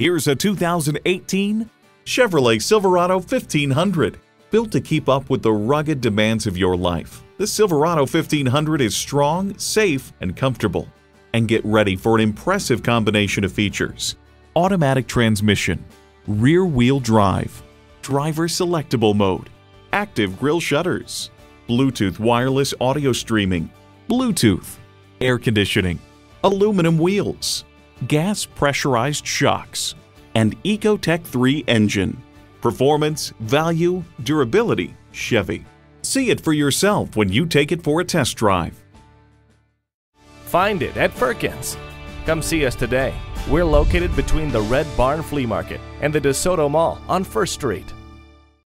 Here's a 2018 Chevrolet Silverado 1500, built to keep up with the rugged demands of your life. The Silverado 1500 is strong, safe, and comfortable. And get ready for an impressive combination of features: automatic transmission, rear-wheel drive, driver-selectable mode, active grille shutters, Bluetooth wireless audio streaming, Bluetooth, air conditioning, aluminum wheels, gas pressurized shocks, and Ecotec 3 engine. Performance, value, durability, Chevy. See it for yourself when you take it for a test drive. Find it at Firkins. Come see us today. We're located between the Red Barn Flea Market and the DeSoto Mall on 1st Street.